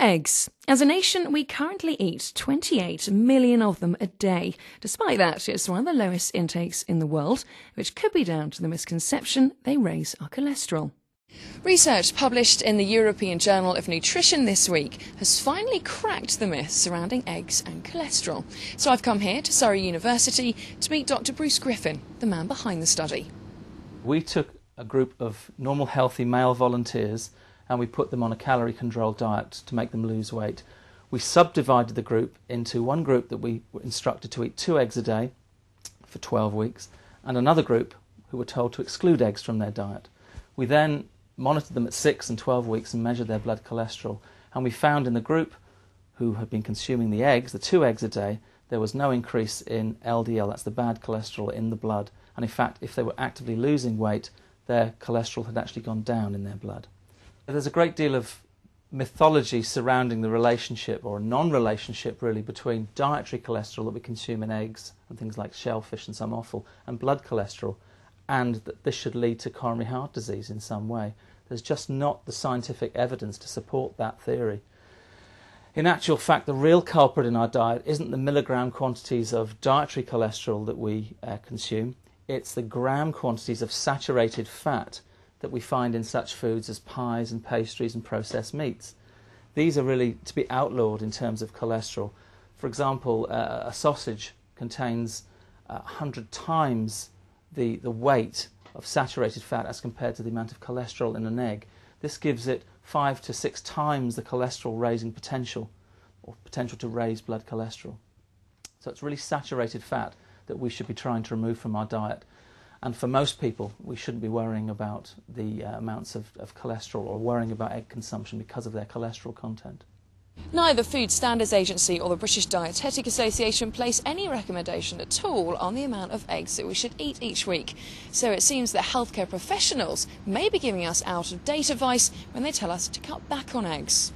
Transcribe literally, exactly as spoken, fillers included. Eggs. As a nation, we currently eat twenty-eight million of them a day. Despite that, it's one of the lowest intakes in the world, which could be down to the misconception they raise our cholesterol. Research published in the European Journal of Nutrition this week has finally cracked the myth surrounding eggs and cholesterol. So I've come here to Surrey University to meet Doctor Bruce Griffin, the man behind the study. We took a group of normal, healthy male volunteers and we put them on a calorie-controlled diet to make them lose weight. We subdivided the group into one group that we were instructed to eat two eggs a day for twelve weeks and another group who were told to exclude eggs from their diet. We then monitored them at six and twelve weeks and measured their blood cholesterol, and we found in the group who had been consuming the eggs, the two eggs a day, there was no increase in L D L, that's the bad cholesterol in the blood, and in fact if they were actively losing weight their cholesterol had actually gone down in their blood. There's a great deal of mythology surrounding the relationship or non-relationship really between dietary cholesterol that we consume in eggs and things like shellfish and some offal and blood cholesterol, and that this should lead to coronary heart disease in some way. There's just not the scientific evidence to support that theory. In actual fact, the real culprit in our diet isn't the milligram quantities of dietary cholesterol that we uh, consume, it's the gram quantities of saturated fat that we find in such foods as pies and pastries and processed meats. These are really to be outlawed in terms of cholesterol. For example, uh, a sausage contains uh, one hundred times The, the weight of saturated fat as compared to the amount of cholesterol in an egg. This gives it five to six times the cholesterol raising potential, or potential to raise blood cholesterol. So it's really saturated fat that we should be trying to remove from our diet. And for most people, we shouldn't be worrying about the uh, amounts of, of cholesterol or worrying about egg consumption because of their cholesterol content. Neither Food Standards Agency or the British Dietetic Association place any recommendation at all on the amount of eggs that we should eat each week. So it seems that healthcare professionals may be giving us out-of-date advice when they tell us to cut back on eggs.